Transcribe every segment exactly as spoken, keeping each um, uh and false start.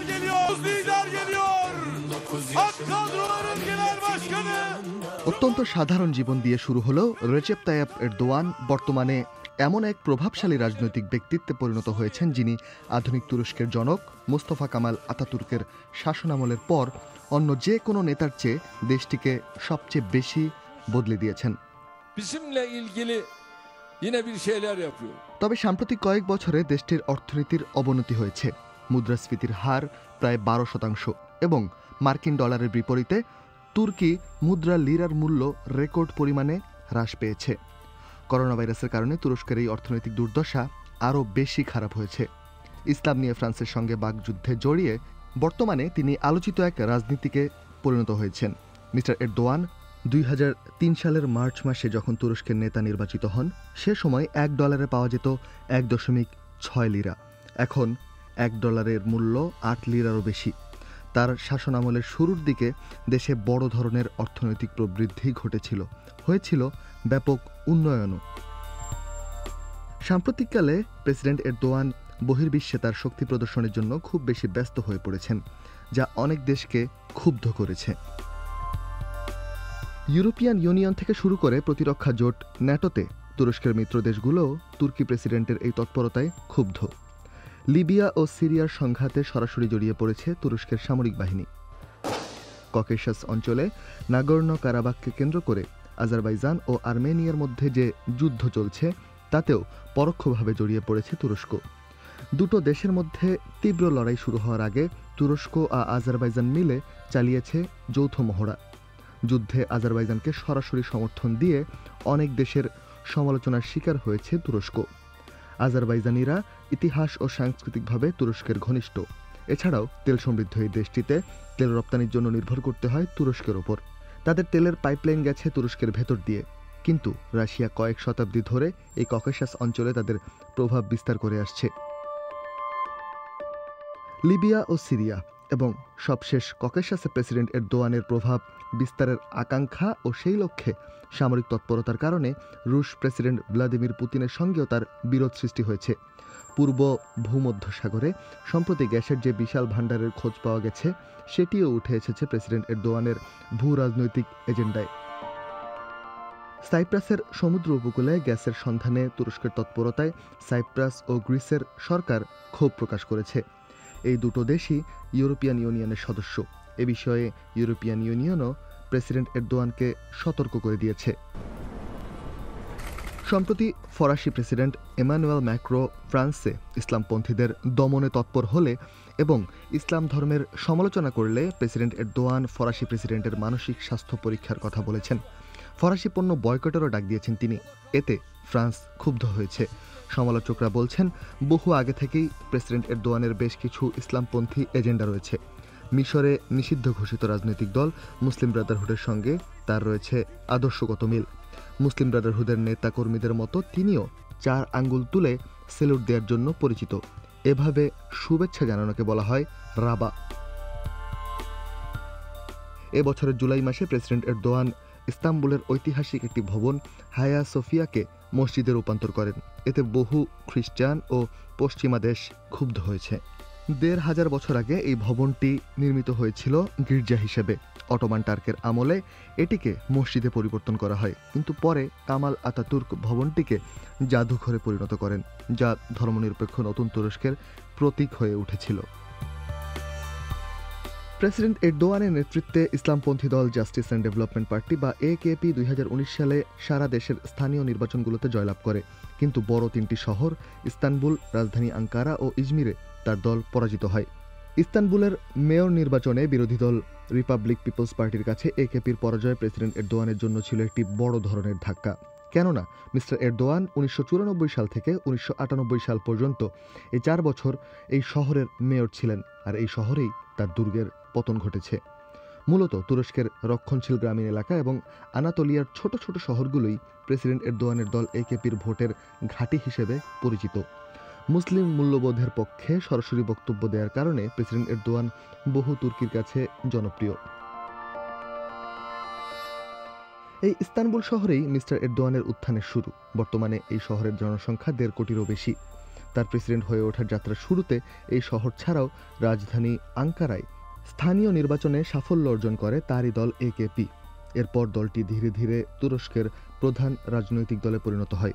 Özleyiciler geliyor, Özleyiciler geliyor. Ak kadroların genel başkanı. অত্যন্ত সাধারণ জীবন দিয়ে শুরু হলো রেচেপ তাইয়িপ এরদোয়ান বর্তমানে এমন এক প্রভাবশালী রাজনৈতিক ব্যক্তিত্বে পরিণত হয়েছেন যিনি আধুনিক তুরস্কের জনক মুস্তাফা কামাল আতাতুর্কের শাসনামলের পর অন্য যে কোনো নেতার চেয়ে দেশটিকে সবচেয়ে বেশি বদলে দিয়েছেন। তবে সাম্প্রতিক কয়েক বছরে দেশটির অর্থনীতির অবনতি হয়েছে। মুদ্রাস্ফীতির হার প্রায় বারো শতাংশ এবং মার্কিন ডলারের বিপরীতে তুর্কি মুদ্রা লিরার মূল্য রেকর্ড পরিমাণে হ্রাস পেয়েছে। করোনা ভাইরাসের কারণে তুরস্কের এই অর্থনৈতিক দুর্দশা আরও বেশি খারাপ হয়েছে। ইসলাম নিয়ে ফ্রান্সের সঙ্গে বাকযুদ্ধে জড়িয়ে বর্তমানে তিনি আলোচিত এক রাজনীতিকে পরিণত হয়েছেন। মিস্টার এরদোয়ান দুই হাজার তিন সালের মার্চ মাসে যখন তুরস্কের নেতা নির্বাচিত হন, সে সময় এক ডলারে পাওয়া যেত এক দশমিক ছয় লিরা। এখন এক ডলারের মূল্য আট লিরারও বেশি। তার শাসনামলের শুরুর দিকে দেশে বড় ধরনের অর্থনৈতিক প্রবৃদ্ধি ঘটেছিল, হয়েছিল ব্যাপক উন্নয়নও। সাম্প্রতিককালে প্রেসিডেন্ট এরদোয়ান বহির্বিশ্বে তার শক্তি প্রদর্শনের জন্য খুব বেশি ব্যস্ত হয়ে পড়েছেন, যা অনেক দেশকে ক্ষুব্ধ করেছে। ইউরোপিয়ান ইউনিয়ন থেকে শুরু করে প্রতিরক্ষা জোট ন্যাটোতে তুরস্কের মিত্র দেশগুলো তুর্কি প্রেসিডেন্টের এই তৎপরতায় ক্ষুব্ধ। লিবিয়া ও সিরিয়ার সংঘাতে সরাসরি জড়িয়ে পড়েছে তুরস্কের সামরিক বাহিনী। ককেশাস অঞ্চলে নাগর্ণ কারাবাখকে কেন্দ্র করে আজারবাইজান ও আর্মেনিয়ার মধ্যে যে যুদ্ধ চলছে তাতেও পরোক্ষভাবে জড়িয়ে পড়েছে তুরস্ক। দুটো দেশের মধ্যে তীব্র লড়াই শুরু হওয়ার আগে তুরস্ক আর আজারবাইজান মিলে চালিয়েছে যৌথ মহড়া। যুদ্ধে আজারবাইজানকে সরাসরি সমর্থন দিয়ে অনেক দেশের সমালোচনার শিকার হয়েছে তুরস্ক। আজারবাইজানিরা ইতিহাস ও সাংস্কৃতিকভাবে তুরস্কের ঘনিষ্ঠ। এছাড়াও তেল সমৃদ্ধ এই দেশটিতে তেল রপ্তানির জন্য নির্ভর করতে হয় তুরস্কের ওপর। তাদের তেলের পাইপলাইন গেছে তুরস্কের ভেতর দিয়ে, কিন্তু রাশিয়া কয়েক শতাব্দী ধরে এই ককেশাস অঞ্চলে তাদের প্রভাব বিস্তার করে আসছে। লিবিয়া ও সিরিয়া এবং সবশেষ ককেশাসে প্রেসিডেন্ট এরদোয়ানের প্রভাব বিস্তারের আকাঙ্ক্ষা ও সেই লক্ষ্যে সামরিক তৎপরতার কারণে রুশ প্রেসিডেন্ট ভ্লাদিমির পুতিনের সঙ্গেও তার বিরোধ সৃষ্টি হয়েছে। পূর্ব ভূমধ্য সাগরে সম্প্রতি গ্যাসের যে বিশাল ভাণ্ডারের খোঁজ পাওয়া গেছে সেটিও উঠে এসেছে প্রেসিডেন্ট এরদোয়ানের ভূ রাজনৈতিক এজেন্ডায়। সাইপ্রাসের সমুদ্র উপকূলে গ্যাসের সন্ধানে তুরস্কের তৎপরতায় সাইপ্রাস ও গ্রিসের সরকার ক্ষোভ প্রকাশ করেছে। এই দুটো দেশই ইউরোপিয়ান ইউনিয়নের সদস্য। এ বিষয়ে ইউরোপিয়ান ইউনিয়নও প্রেসিডেন্ট এরদোয়ানকে সতর্ক করে দিয়েছে। সম্প্রতি ফরাসি প্রেসিডেন্ট এমানুয়েল ম্যাক্রো ফ্রান্সে ইসলামপন্থীদের দমনে তৎপর হলে এবং ইসলাম ধর্মের সমালোচনা করলে প্রেসিডেন্ট এরদোয়ান ফরাসি প্রেসিডেন্টের মানসিক স্বাস্থ্য পরীক্ষার কথা বলেছেন। ফরাসি পণ্য বয়কটেরও ডাক দিয়েছেন তিনি। এতে ফ্রান্স ক্ষুব্ধ হয়েছে। সমালোচকরা বলছেন বহু আগে থেকেই প্রেসিডেন্ট এরদোয়ানের বেশ কিছু ইসলামপন্থী এজেন্ডা রয়েছে। মিশরে নিষিদ্ধ ঘোষিত রাজনৈতিক দল মুসলিম ব্রাদারহুডের সঙ্গে তার রয়েছে আদর্শগত মিল। মুসলিম ব্রাদারহুডের নেতা কর্মীদের মতো তিনিও চার আঙ্গুল তুলে স্যালুট দেওয়ার জন্য পরিচিত। এভাবে শুভেচ্ছা জানানোকে বলা হয় রাবা। এবছরের জুলাই মাসে প্রেসিডেন্ট এরদোয়ান ইস্তাম্বুলের ঐতিহাসিক একটি ভবন হায়া সোফিয়াকে মসজিদে রূপান্তর করেন। এতে বহু খ্রিস্টান ও পশ্চিমা দেশ ক্ষুব্ধ হয়েছে। দেড় হাজার বছর আগে এই ভবনটি নির্মিত হয়েছিল গির্জা হিসেবে। অটোমান টার্কের আমলে এটিকে মসজিদে পরিবর্তন করা হয়, কিন্তু পরে কামাল আতাতুর্ক ভবনটিকে জাদুঘরে পরিণত করেন, যা ধর্মনিরপেক্ষ নতুন তুরস্কের প্রতীক হয়ে উঠেছিল। প্রেসিডেন্ট এরদোয়ানের নেতৃত্বে ইসলামপন্থী দল জাস্টিস অ্যান্ড ডেভেলপমেন্ট পার্টি বা এ কে পি দুই হাজার উনিশ সালে সারা দেশের স্থানীয় নির্বাচনগুলোতে জয়লাভ করে, কিন্তু বড় তিনটি শহর ইস্তানবুল, রাজধানী আঙ্কারা ও ইজমিরে তার দল পরাজিত হয়। ইস্তানবুলের মেয়র নির্বাচনে বিরোধী দল রিপাবলিক পিপলস পার্টির কাছে এ কে পির পরাজয় প্রেসিডেন্ট এরদোয়ানের জন্য ছিল একটি বড় ধরনের ধাক্কা। কেননা মিস্টার এরদোয়ান উনিশশো চুরানব্বই সাল থেকে উনিশশো আটানব্বই সাল পর্যন্ত এই চার বছর এই শহরের মেয়র ছিলেন, আর এই শহরেই তার দুর্গের পতন ঘটেছে। মূলত তুরস্কের রক্ষণশীল গ্রামীণ এলাকা এবং আনাতোলিয়ার ছোট ছোট শহরগুলোই প্রেসিডেন্ট এরদোয়ানের দল এ কে পির ভোটের ঘাঁটি হিসেবে পরিচিত। মুসলিম মূল্যবোধের পক্ষে সরাসরি বক্তব্য দেওয়ার কারণে প্রেসিডেন্ট এরদোয়ান বহু তুর্কির কাছে জনপ্রিয়। এই ইস্তানবুল শহরেই মিস্টার এরদোয়ানের উত্থানের শুরু। বর্তমানে এই শহরের জনসংখ্যা দেড় কোটিরও বেশি। তার প্রেসিডেন্ট হয়ে ওঠার যাত্রা শুরুতে এই শহর ছাড়াও রাজধানী আঙ্কারায় স্থানীয় নির্বাচনে সাফল্য অর্জন করে তারই দল এ কে পি। এরপর দলটি ধীরে ধীরে তুরস্কের প্রধান রাজনৈতিক দলে পরিণত হয়।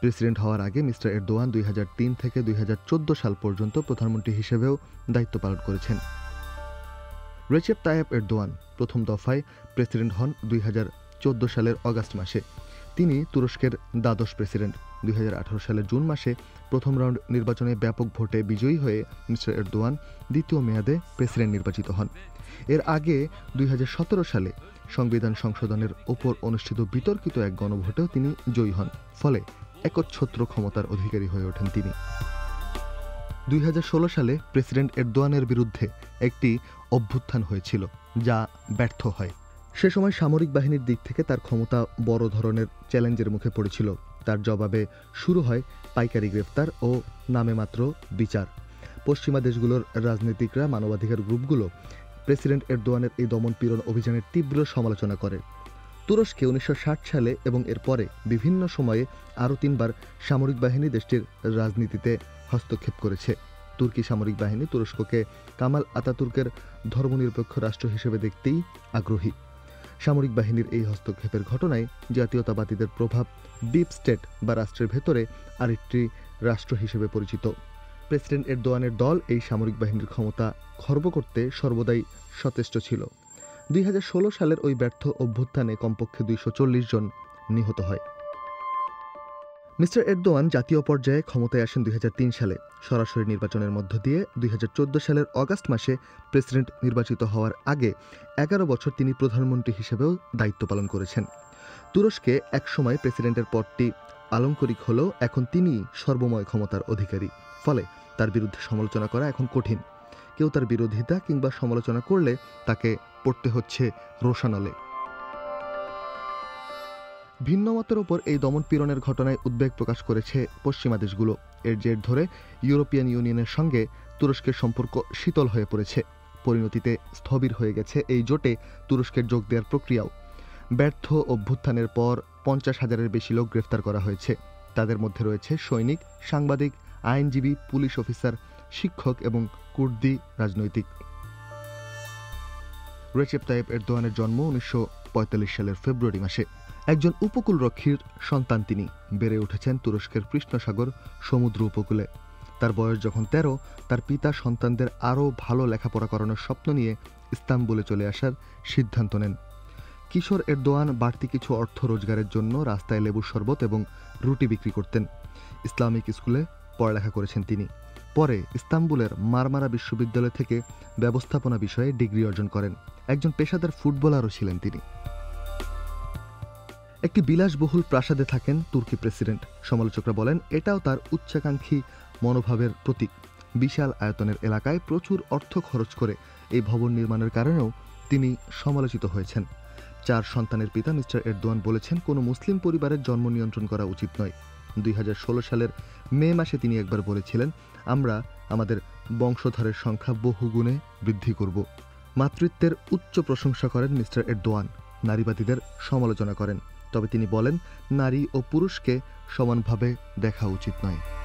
প্রেসিডেন্ট হওয়ার আগে মিস্টার এরদোয়ান দুই হাজার তিন থেকে দুই হাজার চোদ্দ সাল পর্যন্ত প্রধানমন্ত্রী হিসেবেও দায়িত্ব পালন করেছেন। রেচেপ তাইয়েপ এরদোয়ান প্রথম দফায় প্রেসিডেন্ট হন দুই হাজার চোদ্দ সালের অগাস্ট মাসে। তিনি তুরস্কের দ্বাদশ প্রেসিডেন্ট। দুই হাজার আঠারো সালের জুন মাসে প্রথম রাউন্ড নির্বাচনে ব্যাপক ভোটে বিজয়ী হয়ে মিস্টার এরদোয়ান দ্বিতীয় মেয়াদে প্রেসিডেন্ট নির্বাচিত হন। এর আগে দুই হাজার সতেরো সালে সংবিধান সংশোধনের ওপর অনুষ্ঠিত বিতর্কিত এক গণভোটেও তিনি জয়ী হন। ফলে একচ্ছত্র ক্ষমতার অধিকারী হয়ে ওঠেন তিনি। দুই হাজার ষোলো সালে প্রেসিডেন্ট এরদোয়ানের বিরুদ্ধে একটি অভ্যুত্থান হয়েছিল যা ব্যর্থ হয়। সে সময় সামরিক বাহিনীর দিক থেকে তার ক্ষমতা বড় ধরনের চ্যালেঞ্জের মুখে পড়েছিল। তার জবাবে শুরু হয় পাইকারি গ্রেফতার ও নামে মাত্র বিচার। পশ্চিমা দেশগুলোর রাজনীতিকরা, মানবাধিকার গ্রুপগুলো প্রেসিডেন্ট এরদোয়ানের এই দমন পীড়ন অভিযানের তীব্র সমালোচনা করে। তুরস্কে উনিশশো ষাট সালে এবং এরপরে বিভিন্ন সময়ে আরও তিনবার সামরিক বাহিনী দেশটির রাজনীতিতে হস্তক্ষেপ করেছে। তুর্কি সামরিক বাহিনী তুরস্ককে কামাল আতাতুর্কের ধর্মনিরপেক্ষ রাষ্ট্র হিসেবে দেখতেই আগ্রহী। সামরিক বাহিনীর এই হস্তক্ষেপের ঘটনায় জাতীয়তাবাদীদের প্রভাব ডিপ স্টেট বা রাষ্ট্রের ভেতরে আরেকটি রাষ্ট্র হিসেবে পরিচিত। প্রেসিডেন্ট এরদোয়ানের দল এই সামরিক বাহিনীর ক্ষমতা খর্ব করতে সর্বদাই সচেষ্ট ছিল। দুই হাজার ষোলো সালের ওই ব্যর্থ অভ্যুত্থানে কমপক্ষে দুইশো চল্লিশ জন নিহত হয়। মিস্টার এরদোয়ান জাতীয় পর্যায়ে ক্ষমতায় আসেন দুই হাজার তিন সালে সরাসরি নির্বাচনের মধ্য দিয়ে। দুই হাজার চোদ্দ সালের অগাস্ট মাসে প্রেসিডেন্ট নির্বাচিত হওয়ার আগে এগারো বছর তিনি প্রধানমন্ত্রী হিসেবেও দায়িত্ব পালন করেছেন। তুরস্কে একসময় প্রেসিডেন্টের পদটি আলঙ্কারিক হলেও এখন তিনি সর্বময় ক্ষমতার অধিকারী। ফলে তার বিরুদ্ধে সমালোচনা করা এখন কঠিন। কেউ তার বিরোধিতা কিংবা সমালোচনা করলে তাকে পড়তে হচ্ছে রোশানলে। ভিন্ন মতের ওপর এই দমন পীড়নের ঘটনায় উদ্বেগ প্রকাশ করেছে পশ্চিমা দেশগুলো। এর জের ধরে ইউরোপিয়ান ইউনিয়নের সঙ্গে তুরস্কের সম্পর্ক শীতল হয়ে পড়েছে। পরিণতিতে স্থবির হয়ে গেছে এই জোটে তুরস্কের যোগ দেওয়ার প্রক্রিয়াও। ব্যর্থ অভ্যুত্থানের পর পঞ্চাশ হাজারের বেশি লোক গ্রেফতার করা হয়েছে। তাদের মধ্যে রয়েছে সৈনিক, সাংবাদিক, আইনজীবী, পুলিশ অফিসার, শিক্ষক এবং কুর্দি রাজনৈতিক। রেচেপ তাইয়েপ এরদোয়ানের জন্ম উনিশশো পঁয়তাল্লিশ সালের ফেব্রুয়ারি মাসে। একজন উপকূলরক্ষীর সন্তান তিনি বেড়ে উঠেছেন তুরস্কের কৃষ্ণসাগর সমুদ্র উপকূলে। তার বয়স যখন তেরো, তার পিতা সন্তানদের আরও ভালো লেখাপড়া করানোর স্বপ্ন নিয়ে ইস্তাম্বুলে চলে আসার সিদ্ধান্ত নেন। কিশোর এরদোয়ান বাড়তি কিছু অর্থ রোজগারের জন্য রাস্তায় লেবুর শরবত এবং রুটি বিক্রি করতেন। ইসলামিক স্কুলে পড়ালেখা করেছেন তিনি। পরে ইস্তাম্বুলের মারমারা বিশ্ববিদ্যালয় থেকে ব্যবস্থাপনা বিষয়ে ডিগ্রি অর্জন করেন। একজন পেশাদার ফুটবলারও ছিলেন তিনি। একটি বিলাসবহুল প্রাসাদে থাকেন তুর্কি প্রেসিডেন্ট। সমালোচকরা বলেন এটাও তার উচ্চাকাঙ্ক্ষী মনোভাবের প্রতীক। বিশাল আয়তনের এলাকায় প্রচুর অর্থ খরচ করে এই ভবন নির্মাণের কারণেও তিনি সমালোচিত হয়েছেন। চার সন্তানের পিতা মিস্টার এরদোয়ান বলেছেন কোনো মুসলিম পরিবারের জন্ম নিয়ন্ত্রণ করা উচিত নয়। দুই হাজার ষোলো সালের মে মাসে তিনি একবার বলেছিলেন, আমরা আমাদের বংশধরের সংখ্যা বহুগুণে বৃদ্ধি করব। মাতৃত্বের উচ্চ প্রশংসা করেন মিস্টার এরদোয়ান। নারীবাদীদের সমালোচনা করেন। তবে তিনি বলেন নারী ও পুরুষকে সমানভাবে দেখা উচিত নয়।